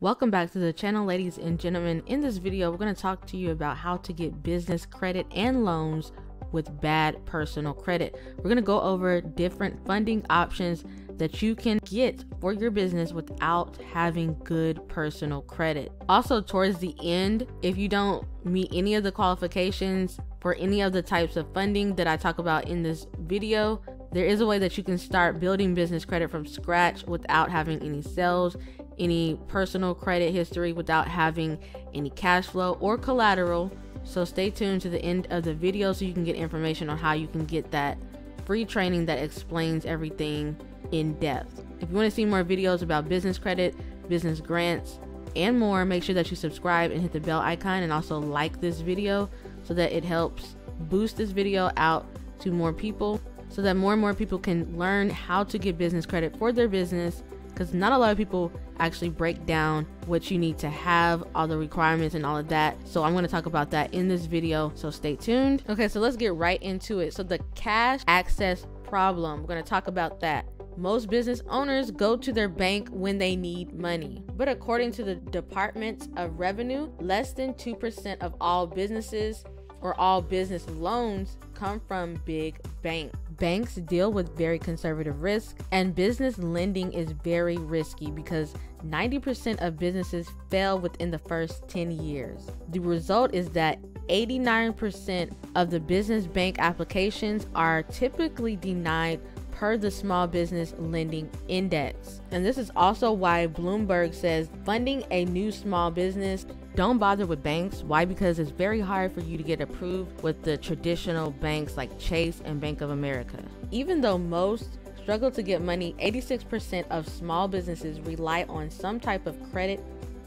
Welcome back to the channel, ladies and gentlemen. In this video, we're going to talk to you about how to get business credit and loans with bad personal credit. We're going to go over different funding options that you can get for your business without having good personal credit. Also, towards the end, if you don't meet any of the qualifications for any of the types of funding that I talk about in this video, there is a way that you can start building business credit from scratch without having any sales, any personal credit history, without having any cash flow or collateral. So stay tuned to the end of the video so you can get information on how you can get that free training that explains everything in depth. If you want to see more videos about business credit, business grants, and more, make sure that you subscribe and hit the bell icon, and also like this video so that it helps boost this video out to more people so that more and more people can learn how to get business credit for their business, because not a lot of people actually break down what you need to have, all the requirements and all of that. So I'm going to talk about that in this video, so stay tuned. Okay, so let's get right into it. So the cash access problem, we're going to talk about that. Most business owners go to their bank when they need money, but according to the Department of Revenue, less than 2% of all businesses or all business loans come from big banks. Banks deal with very conservative risk, and business lending is very risky because 90% of businesses fail within the first 10 years. The result is that 89% of the business bank applications are typically denied per the Small Business Lending Index. And this is also why Bloomberg says funding a new small business, don't bother with banks. Why? Because it's very hard for you to get approved with the traditional banks like Chase and Bank of America. Even though most struggle to get money, 86% of small businesses rely on some type of credit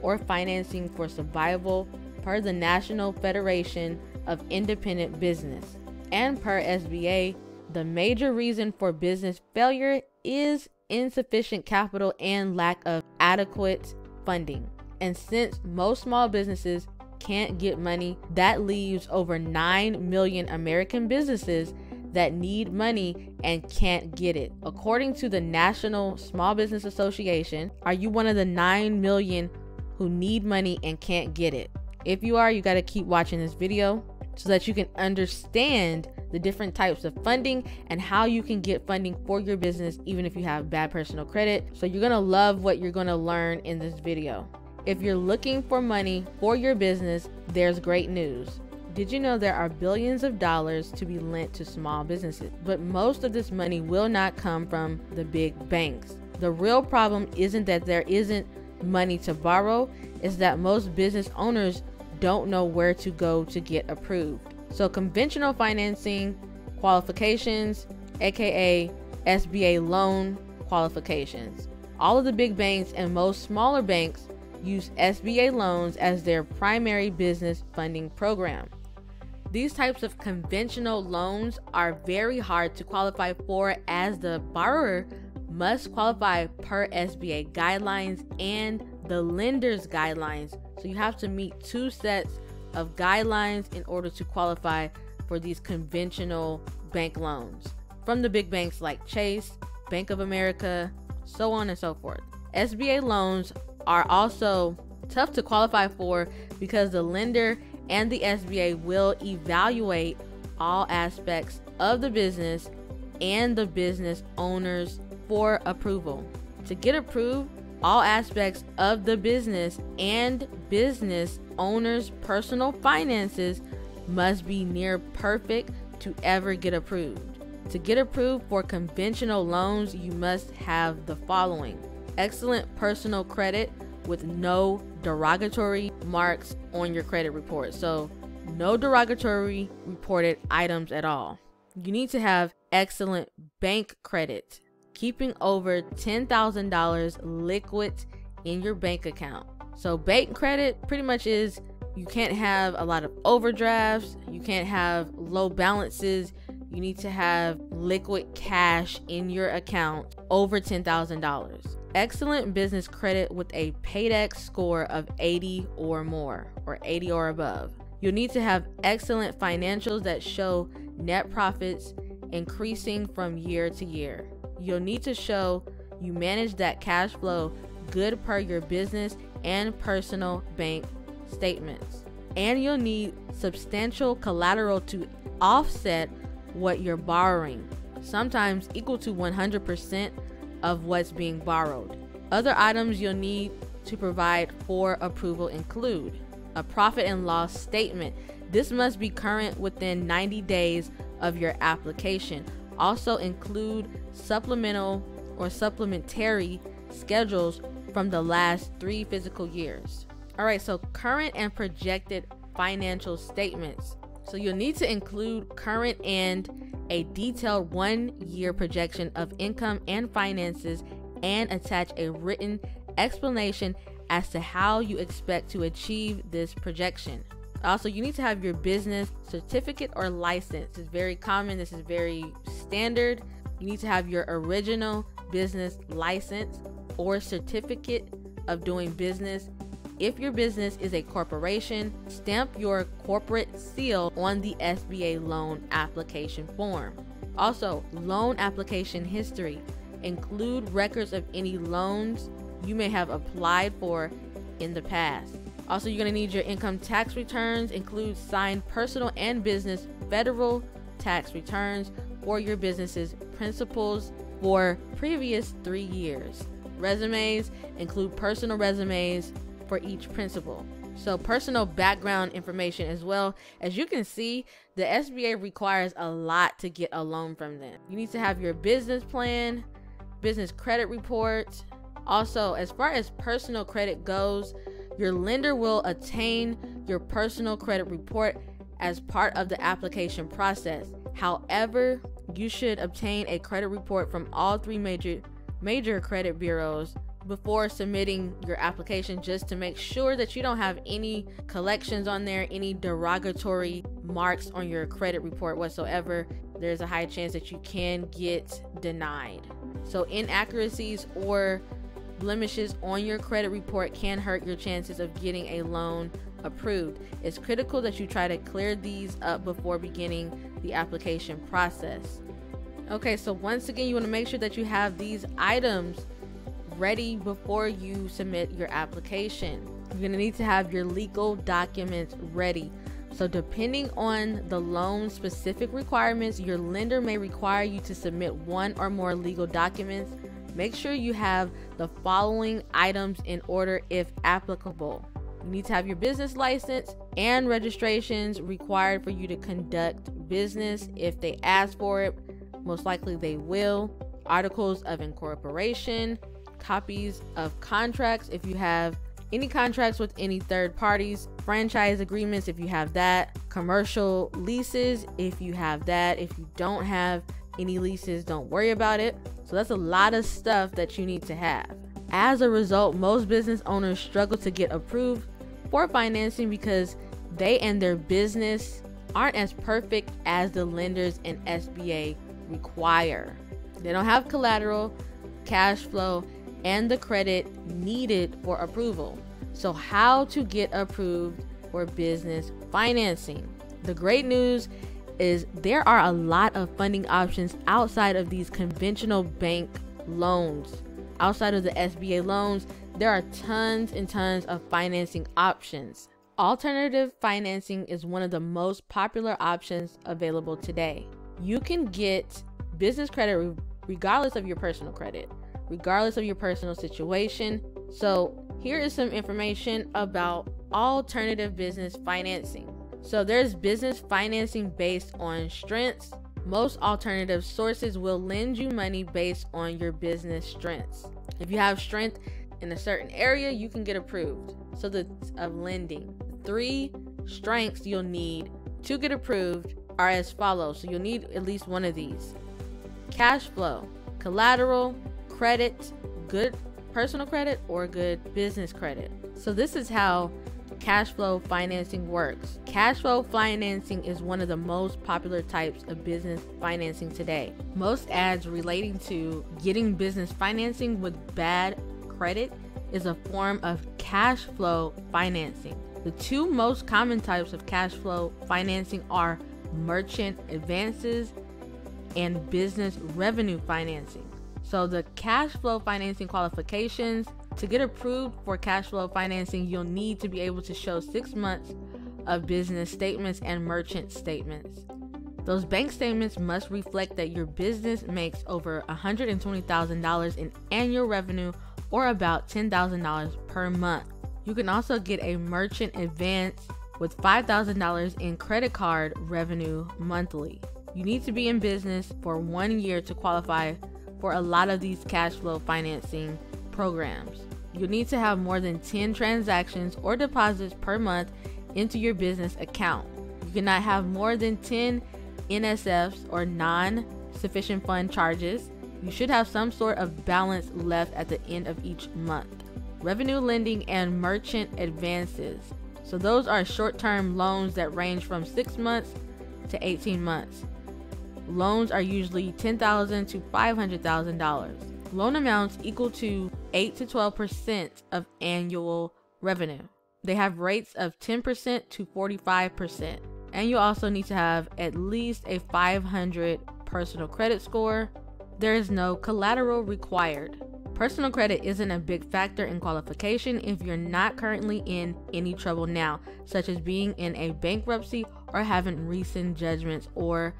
or financing for survival per the National Federation of Independent Business. And per SBA, the major reason for business failure is insufficient capital and lack of adequate funding. And since most small businesses can't get money, that leaves over 9 million American businesses that need money and can't get it. According to the National Small Business Association, are you one of the 9 million who need money and can't get it? If you are, you got to keep watching this video so that you can understand the different types of funding and how you can get funding for your business even if you have bad personal credit. So you're going to love what you're going to learn in this video. If you're looking for money for your business, there's great news. Did you know there are billions of dollars to be lent to small businesses? But most of this money will not come from the big banks. The real problem isn't that there isn't money to borrow, it's that most business owners don't know where to go to get approved. So conventional financing qualifications, aka SBA loan qualifications. All of the big banks and most smaller banks use SBA loans as their primary business funding program. These types of conventional loans are very hard to qualify for, as the borrower must qualify per SBA guidelines and the lender's guidelines. So you have to meet two sets of guidelines in order to qualify for these conventional bank loans from the big banks like Chase, Bank of America, so on and so forth. SBA loans are also tough to qualify for because the lender and the SBA will evaluate all aspects of the business and the business owners for approval. To get approved, all aspects of the business and business owners' personal finances must be near perfect to ever get approved. To get approved for conventional loans, you must have the following: excellent personal credit with no derogatory marks on your credit report. So no derogatory reported items at all. You need to have excellent bank credit, keeping over $10,000 liquid in your bank account. So bank credit pretty much is you can't have a lot of overdrafts, you can't have low balances, you need to have liquid cash in your account over $10,000. Excellent business credit with a Paydex score of 80 or more, or 80 or above. You'll need to have excellent financials that show net profits increasing from year to year. You'll need to show you manage that cash flow good per your business and personal bank statements. And you'll need substantial collateral to offset what you're borrowing, sometimes equal to 100% of what's being borrowed. Other items you'll need to provide for approval include a profit and loss statement. This must be current within 90 days of your application. Also include supplemental or supplementary schedules from the last 3 fiscal years. All right, so current and projected financial statements. So you'll need to include current and a detailed 1-year projection of income and finances, and attach a written explanation as to how you expect to achieve this projection. Also, you need to have your business certificate or license. It's very common. This is very standard. You need to have your original business license or certificate of doing business. If your business is a corporation, stamp your corporate seal on the SBA loan application form. Also, loan application history. Include records of any loans you may have applied for in the past. Also, you're going to need your income tax returns. Include signed personal and business federal tax returns for your business's principals for previous 3 years. Resumes. Include personal resumes for each principal. So personal background information as well. As you can see, the SBA requires a lot to get a loan from them. You need to have your business plan, business credit report. Also, as far as personal credit goes, your lender will attain your personal credit report as part of the application process. However, you should obtain a credit report from all 3 major credit bureaus before submitting your application, just to make sure that you don't have any collections on there, any derogatory marks on your credit report whatsoever. There's a high chance that you can get denied. So inaccuracies or blemishes on your credit report can hurt your chances of getting a loan approved. It's critical that you try to clear these up before beginning the application process. Okay, so once again, you want to make sure that you have these items ready before you submit your application. You're going to need to have your legal documents ready. So depending on the loan specific requirements, your lender may require you to submit 1 or more legal documents. Make sure you have the following items in order if applicable. You need to have your business license and registrations required for you to conduct business. If they ask for it, most likely they will. Articles of incorporation, copies of contracts if you have any contracts with any third parties, franchise agreements if you have that, commercial leases if you have that. If you don't have any leases, don't worry about it. So that's a lot of stuff that you need to have. As a result, most business owners struggle to get approved for financing because they and their business aren't as perfect as the lenders and SBA require. They don't have collateral, cash flow, and the credit needed for approval. So how to get approved for business financing. The great news is there are a lot of funding options outside of these conventional bank loans. Outside of the SBA loans, there are tons and tons of financing options. Alternative financing is one of the most popular options available today. You can get business credit regardless of your personal credit, regardless of your personal situation. So here is some information about alternative business financing. So there's business financing based on strengths. Most alternative sources will lend you money based on your business strengths. If you have strength in a certain area, you can get approved. So the of lending, 3 strengths you'll need to get approved are as follows. So you'll need at least one of these: cash flow, collateral, credit, good personal credit, or good business credit. So this is how cash flow financing works. Cash flow financing is one of the most popular types of business financing today. Most ads relating to getting business financing with bad credit is a form of cash flow financing. The 2 most common types of cash flow financing are merchant advances and business revenue financing. So the cash flow financing qualifications To get approved for cash flow financing, you'll need to be able to show 6 months of business statements and merchant statements. Those bank statements must reflect that your business makes over $120,000 in annual revenue or about $10,000 per month. You can also get a merchant advance with $5,000 in credit card revenue monthly. You need to be in business for 1 year to qualify for a lot of these cash flow financing programs. You'll need to have more than 10 transactions or deposits per month into your business account. You cannot have more than 10 NSFs or non-sufficient fund charges. You should have some sort of balance left at the end of each month. Revenue lending and merchant advances. So those are short-term loans that range from 6 months to 18 months. Loans are usually $10,000 to $500,000. Loan amounts equal to 8 to 12% of annual revenue. They have rates of 10% to 45%. And you also need to have at least a 500 personal credit score. There is no collateral required. Personal credit isn't a big factor in qualification if you're not currently in any trouble now, such as being in a bankruptcy or having recent judgments or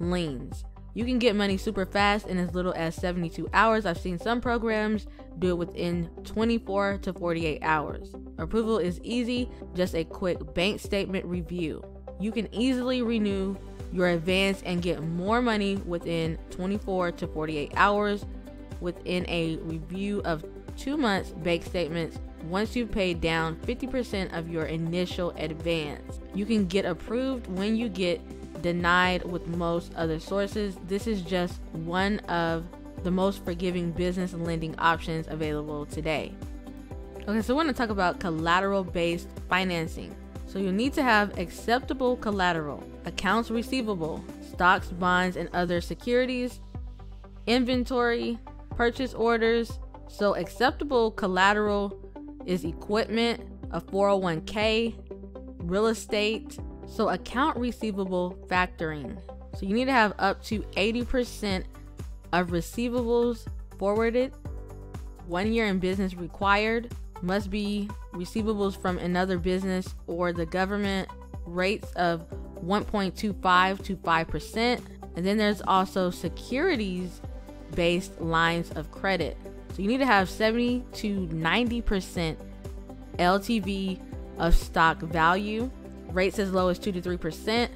liens. You can get money super fast in as little as 72 hours. I've seen some programs do it within 24 to 48 hours. Approval is easy, just a quick bank statement review. You can easily renew your advance and get more money within 24 to 48 hours within a review of 2 months bank statements. Once you've paid down 50% of your initial advance, you can get approved when you get denied with most other sources. This is just one of the most forgiving business lending options available today. Okay, so I want to talk about collateral-based financing. So you'll need to have acceptable collateral, accounts receivable, stocks, bonds, and other securities, inventory, purchase orders. So acceptable collateral is equipment, a 401k, real estate. So account receivable factoring. So you need to have up to 80% of receivables forwarded, 1 year in business required, must be receivables from another business or the government, rates of 1.25 to 5%. And then there's also securities-based lines of credit. So you need to have 70 to 90% LTV of stock value, rates as low as 2 to 3%,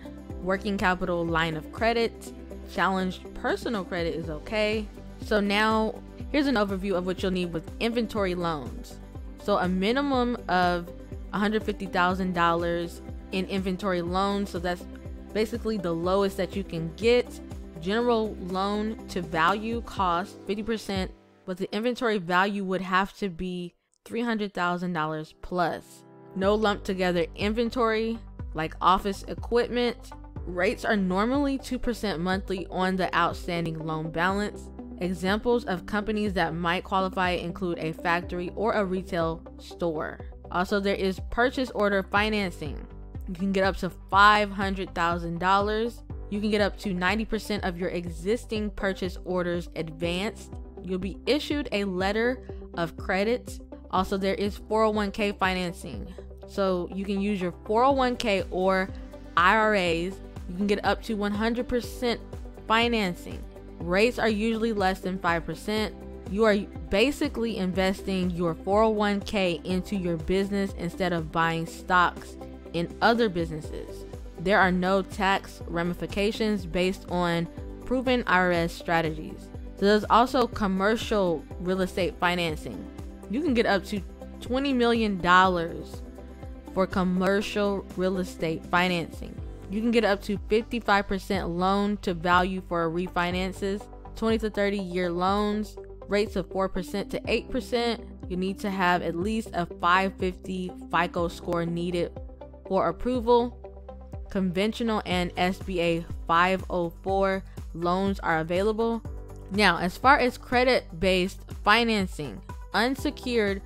working capital line of credit, challenged personal credit is okay. So now here's an overview of what you'll need with inventory loans. So a minimum of $150,000 in inventory loans. So that's basically the lowest that you can get. General loan to value cost 50%, but the inventory value would have to be $300,000 plus. No lump together inventory like office equipment. Rates are normally 2% monthly on the outstanding loan balance. Examples of companies that might qualify include a factory or a retail store. Also, there is purchase order financing. You can get up to $500,000. You can get up to 90% of your existing purchase orders advanced. You'll be issued a letter of credit. Also, there is 401k financing. So you can use your 401k or IRAs. You can get up to 100% financing. Rates are usually less than 5%. You are basically investing your 401k into your business instead of buying stocks in other businesses. There are no tax ramifications based on proven IRS strategies. So there's also commercial real estate financing. You can get up to $20 million for commercial real estate financing. You can get up to 55% loan to value for refinances, 20 to 30 year loans, rates of 4% to 8%. You need to have at least a 550 FICO score needed for approval. Conventional and SBA 504 loans are available. Now, as far as credit-based financing, unsecured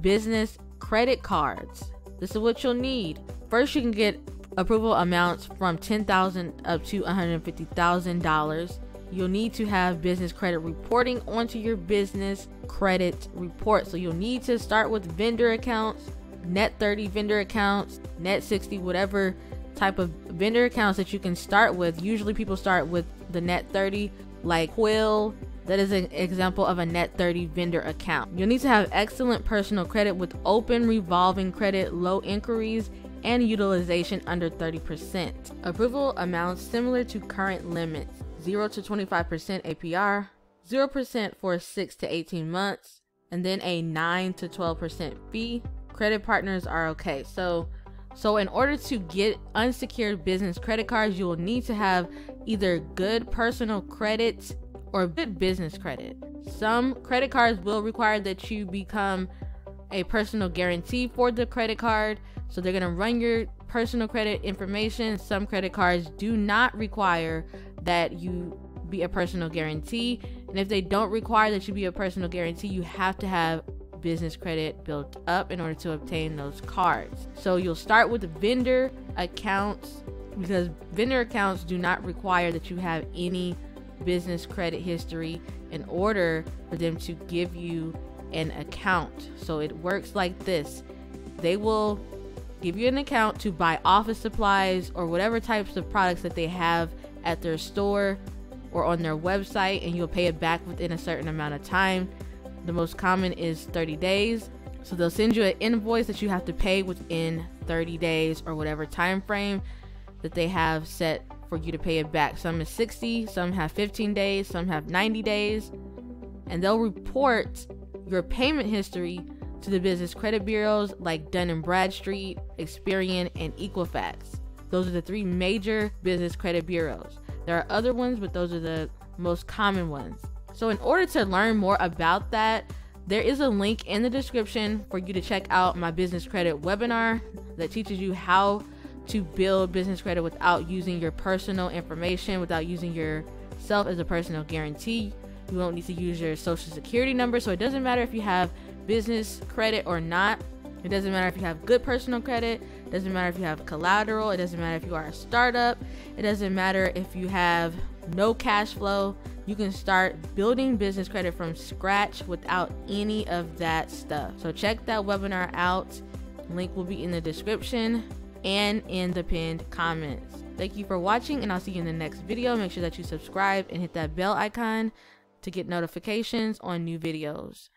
business credit cards. This is what you'll need. First, you can get approval amounts from $10,000 up to $150,000. you'll need to have business credit reporting onto your business credit report. So you'll need to start with vendor accounts, net 30 vendor accounts, net 60, whatever type of vendor accounts that you can start with. Usually people start with the net 30, like Quill. That is an example of a net 30 vendor account. You'll need to have excellent personal credit with open revolving credit, low inquiries, and utilization under 30%. Approval amounts similar to current limits, 0 to 25% APR, 0% for 6 to 18 months, and then a 9 to 12% fee. Credit partners are okay. So in order to get unsecured business credit cards, you will need to have either good personal credit or good business credit. Some credit cards will require that you become a personal guarantee for the credit card, so they're gonna run your personal credit information. Some credit cards do not require that you be a personal guarantee, and if they don't require that you be a personal guarantee, you have to have business credit built up in order to obtain those cards. So you'll start with vendor accounts, because vendor accounts do not require that you have any business credit history in order for them to give you an account. So it works like this: they will give you an account to buy office supplies or whatever types of products that they have at their store or on their website, and you'll pay it back within a certain amount of time. The most common is 30 days. So they'll send you an invoice that you have to pay within 30 days or whatever time frame that they have set for you to pay it back. Some is 60, some have 15 days, some have 90 days, and they'll report your payment history to the business credit bureaus like Dun & Bradstreet, Experian, and Equifax. Those are the three major business credit bureaus. There are other ones, but those are the most common ones. So in order to learn more about that, there is a link in the description for you to check out my business credit webinar that teaches you how to build business credit without using your personal information, without using yourself as a personal guarantee. You won't need to use your social security number. So it doesn't matter if you have business credit or not. It doesn't matter if you have good personal credit. It doesn't matter if you have collateral. It doesn't matter if you are a startup. It doesn't matter if you have no cash flow. You can start building business credit from scratch without any of that stuff. So check that webinar out. Link will be in the description and in the pinned comments. Thank you for watching, and I'll see you in the next video. Make sure that you subscribe and hit that bell icon to get notifications on new videos.